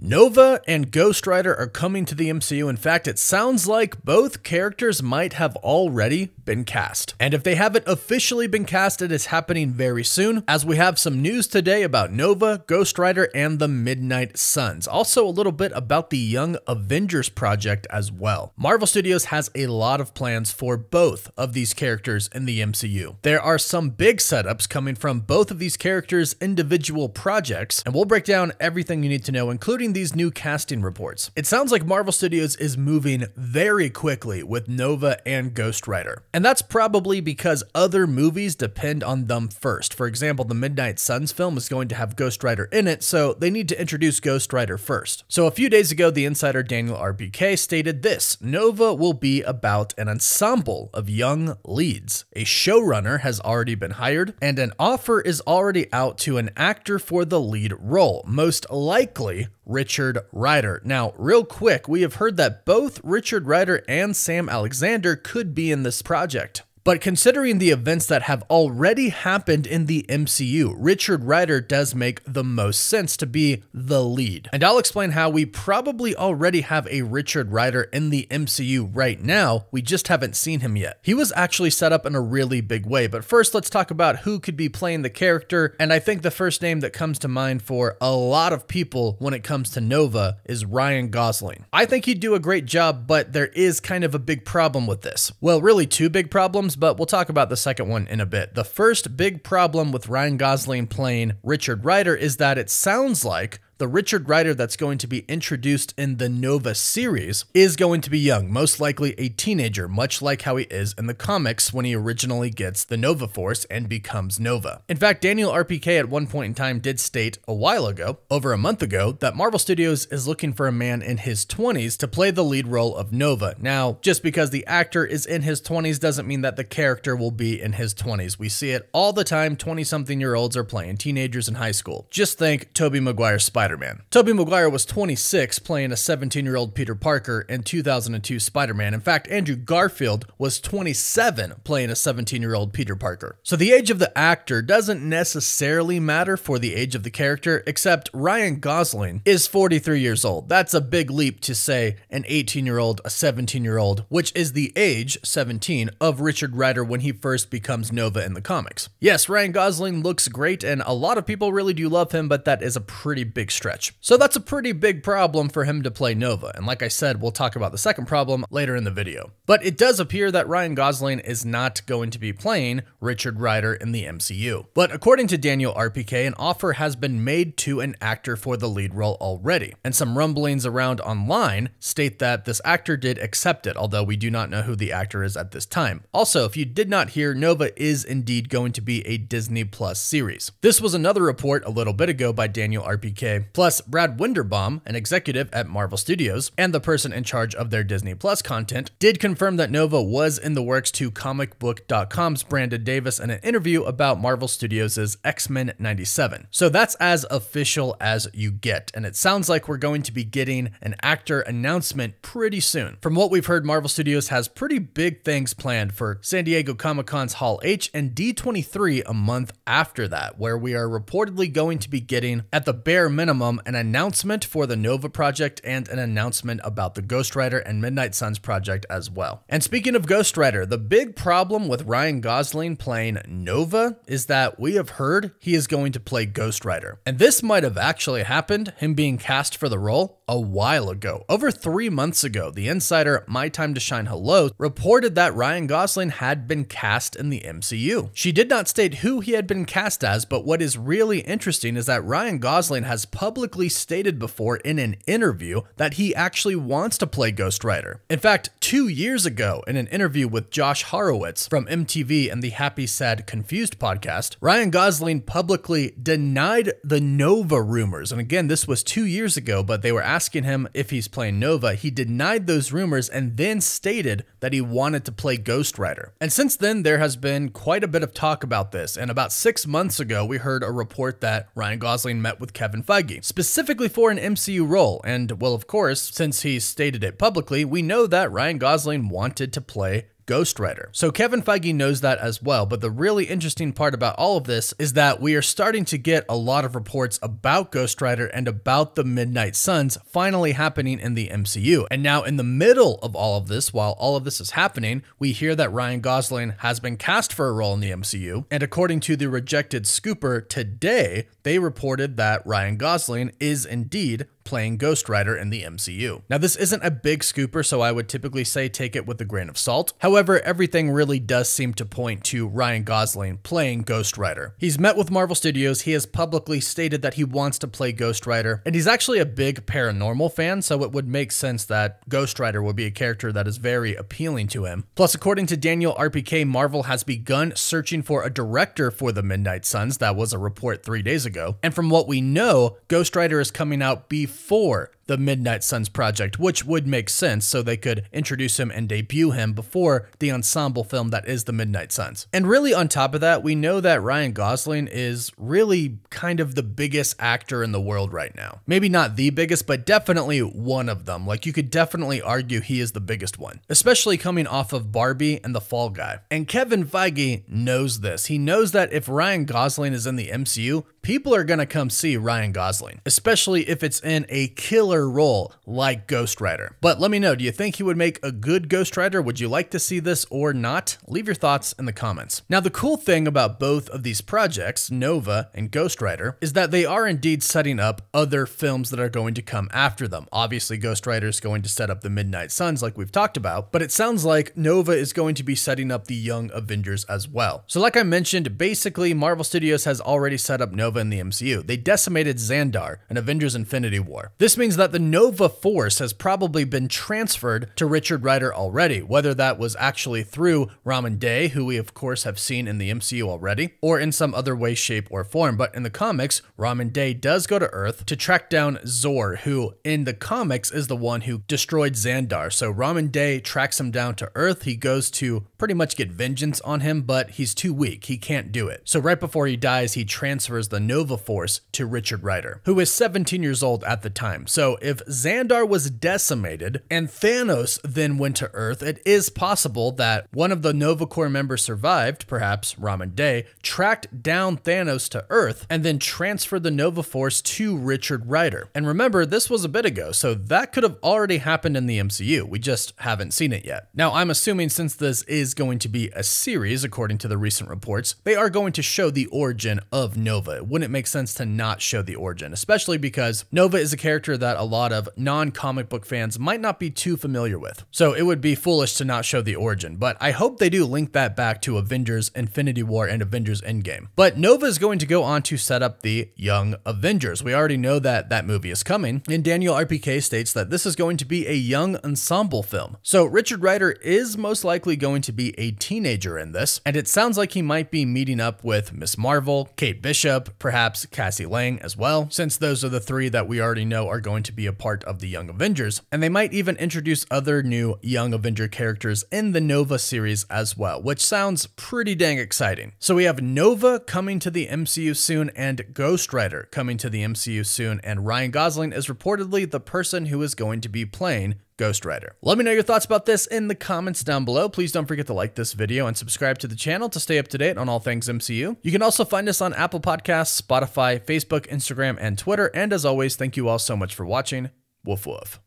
Nova and Ghost Rider are coming to the MCU. In fact, it sounds like both characters might have already been cast. And if they haven't officially been cast, it is happening very soon, as we have some news today about Nova, Ghost Rider, and the Midnight Suns. Also a little bit about the Young Avengers project as well. Marvel Studios has a lot of plans for both of these characters in the MCU. There are some big setups coming from both of these characters' individual projects, and we'll break down everything you need to know, including these new casting reports. It sounds like Marvel Studios is moving very quickly with Nova and Ghost Rider. And that's probably because other movies depend on them first. For example, the Midnight Suns film is going to have Ghost Rider in it, so they need to introduce Ghost Rider first. So a few days ago, the insider Daniel RPK stated this: Nova will be about an ensemble of young leads. A showrunner has already been hired, and an offer is already out to an actor for the lead role, most likely Richard Rider. Now, real quick, we have heard that both Richard Rider and Sam Alexander could be in this project. But considering the events that have already happened in the MCU, Richard Rider does make the most sense to be the lead. And I'll explain how we probably already have a Richard Rider in the MCU right now, we just haven't seen him yet. He was actually set up in a really big way, but first let's talk about who could be playing the character, and I think the first name that comes to mind for a lot of people when it comes to Nova is Ryan Gosling. I think he'd do a great job, but there is kind of a big problem with this. Well, really two big problems, but we'll talk about the second one in a bit. The first big problem with Ryan Gosling playing Richard Rider is that it sounds like the Richard Rider that's going to be introduced in the Nova series is going to be young, most likely a teenager, much like how he is in the comics when he originally gets the Nova Force and becomes Nova. In fact, Daniel RPK at one point in time did state a while ago, over a month ago, that Marvel Studios is looking for a man in his 20s to play the lead role of Nova. Now, just because the actor is in his 20s doesn't mean that the character will be in his 20s. We see it all the time. 20-something-year-olds are playing teenagers in high school. Just think Tobey Maguire Spider-Man. Tobey Maguire was 26 playing a 17-year-old Peter Parker in 2002 Spider-Man. In fact, Andrew Garfield was 27 playing a 17-year-old Peter Parker. So the age of the actor doesn't necessarily matter for the age of the character, except Ryan Gosling is 43 years old. That's a big leap to say an 18-year-old, a 17-year-old, which is the age, 17, of Richard Rider when he first becomes Nova in the comics. Yes, Ryan Gosling looks great, and a lot of people really do love him, but that is a pretty big stretch. So that's a pretty big problem for him to play Nova. And like I said, we'll talk about the second problem later in the video. But it does appear that Ryan Gosling is not going to be playing Richard Rider in the MCU. But according to Daniel RPK, an offer has been made to an actor for the lead role already. And some rumblings around online state that this actor did accept it, although we do not know who the actor is at this time. Also, if you did not hear, Nova is indeed going to be a Disney Plus series. This was another report a little bit ago by Daniel RPK. Plus, Brad Winderbaum, an executive at Marvel Studios and the person in charge of their Disney Plus content, did confirm that Nova was in the works to comicbook.com's Brandon Davis in an interview about Marvel Studios' X-Men 97. So that's as official as you get, and it sounds like we're going to be getting an actor announcement pretty soon. From what we've heard, Marvel Studios has pretty big things planned for San Diego Comic-Con's Hall H and D23 a month after that, where we are reportedly going to be getting, at the bare minimum, an announcement for the Nova project and an announcement about the Ghost Rider and Midnight Suns project as well. And speaking of Ghost Rider, the big problem with Ryan Gosling playing Nova is that we have heard he is going to play Ghost Rider. And this might have actually happened, him being cast for the role, a while ago. Over 3 months ago, the insider My Time to Shine Hello reported that Ryan Gosling had been cast in the MCU. She did not state who he had been cast as, but what is really interesting is that Ryan Gosling has publicly stated before in an interview that he actually wants to play Ghost Rider. In fact, 2 years ago, in an interview with Josh Horowitz from MTV and the Happy Sad Confused podcast, Ryan Gosling publicly denied the Nova rumors. And again, this was 2 years ago, but they were asking him if he's playing Nova. He denied those rumors and then stated that he wanted to play Ghost Rider. And since then, there has been quite a bit of talk about this. And about 6 months ago, we heard a report that Ryan Gosling met with Kevin Feige, specifically for an MCU role. And well, of course, since he stated it publicly, we know that Ryan Gosling wanted to play Ghost Rider. So Kevin Feige knows that as well, but the really interesting part about all of this is that we are starting to get a lot of reports about Ghost Rider and about the Midnight Suns finally happening in the MCU. And now in the middle of all of this, while all of this is happening, we hear that Ryan Gosling has been cast for a role in the MCU. And according to the Rejected Scooper today, they reported that Ryan Gosling is indeed playing Ghost Rider in the MCU. Now, this isn't a big scooper, so I would typically say take it with a grain of salt. However, everything really does seem to point to Ryan Gosling playing Ghost Rider. He's met with Marvel Studios, he has publicly stated that he wants to play Ghost Rider, and he's actually a big paranormal fan, so it would make sense that Ghost Rider would be a character that is very appealing to him. Plus, according to Daniel RPK, Marvel has begun searching for a director for the Midnight Suns. That was a report 3 days ago. And from what we know, Ghost Rider is coming out before the Midnight Suns project, which would make sense, so they could introduce him and debut him before the ensemble film that is the Midnight Suns. And really on top of that, we know that Ryan Gosling is really kind of the biggest actor in the world right now. Maybe not the biggest, but definitely one of them. Like, you could definitely argue he is the biggest one, especially coming off of Barbie and the Fall Guy. And Kevin Feige knows this. He knows that if Ryan Gosling is in the MCU, people are gonna come see Ryan Gosling, especially if it's in a killer role like Ghost Rider. But let me know, do you think he would make a good Ghost Rider? Would you like to see this or not? Leave your thoughts in the comments. Now, the cool thing about both of these projects, Nova and Ghost Rider, is that they are indeed setting up other films that are going to come after them. Obviously, Ghost Rider is going to set up the Midnight Suns like we've talked about, but it sounds like Nova is going to be setting up the Young Avengers as well. So like I mentioned, basically Marvel Studios has already set up Nova in the MCU. They decimated Xandar in Avengers Infinity War. This means that the Nova Force has probably been transferred to Richard Rider already, whether that was actually through Rhomann Dey, who we of course have seen in the MCU already, or in some other way, shape, or form. But in the comics, Rhomann Dey does go to Earth to track down Zor, who in the comics is the one who destroyed Xandar. So Rhomann Dey tracks him down to Earth. He goes to pretty much get vengeance on him, but he's too weak. He can't do it. So right before he dies, he transfers the Nova Force to Richard Rider, who is 17 years old at the time. So if Xandar was decimated and Thanos then went to Earth, it is possible that one of the Nova Corps members survived, perhaps Rhomann Dey, tracked down Thanos to Earth and then transferred the Nova Force to Richard Rider. And remember, this was a bit ago, so that could have already happened in the MCU. We just haven't seen it yet. Now, I'm assuming since this is going to be a series, according to the recent reports, they are going to show the origin of Nova. It wouldn't make sense to not show the origin, especially because Nova is a character that a lot of non-comic book fans might not be too familiar with. So it would be foolish to not show the origin, but I hope they do link that back to Avengers Infinity War and Avengers Endgame. But Nova is going to go on to set up the Young Avengers. We already know that that movie is coming, and Daniel RPK states that this is going to be a young ensemble film. So Richard Rider is most likely going to be a teenager in this, and it sounds like he might be meeting up with Ms. Marvel, Kate Bishop, perhaps Cassie Lang as well, since those are the three that we already know are going to be a part of the Young Avengers. And they might even introduce other new Young Avenger characters in the Nova series as well, which sounds pretty dang exciting. So we have Nova coming to the MCU soon and Ghost Rider coming to the MCU soon, and Ryan Gosling is reportedly the person who is going to be playing Ghost Rider. Let me know your thoughts about this in the comments down below. Please don't forget to like this video and subscribe to the channel to stay up to date on all things MCU. You can also find us on Apple Podcasts, Spotify, Facebook, Instagram, and Twitter. And as always, thank you all so much for watching. Woof woof.